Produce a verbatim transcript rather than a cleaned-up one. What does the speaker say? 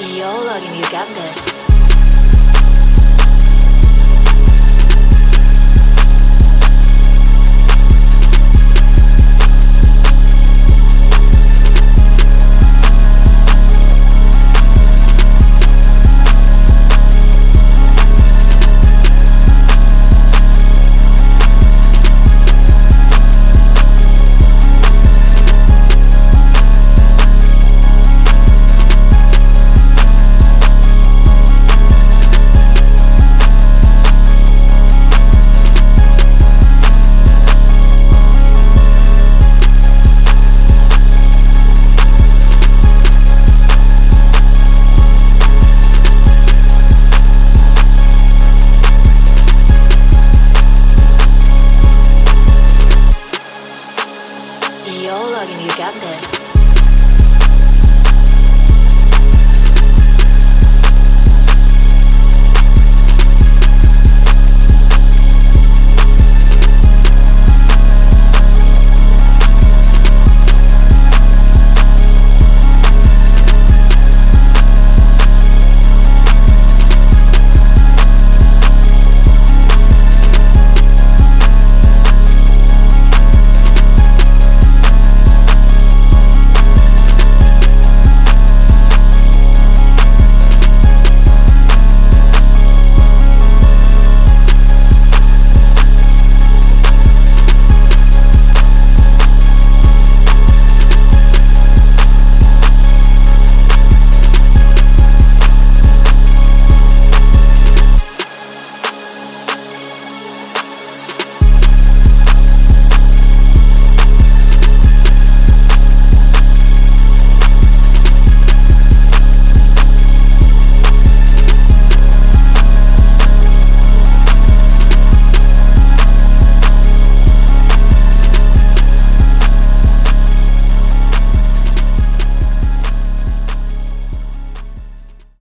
Yo, Logan, you got this.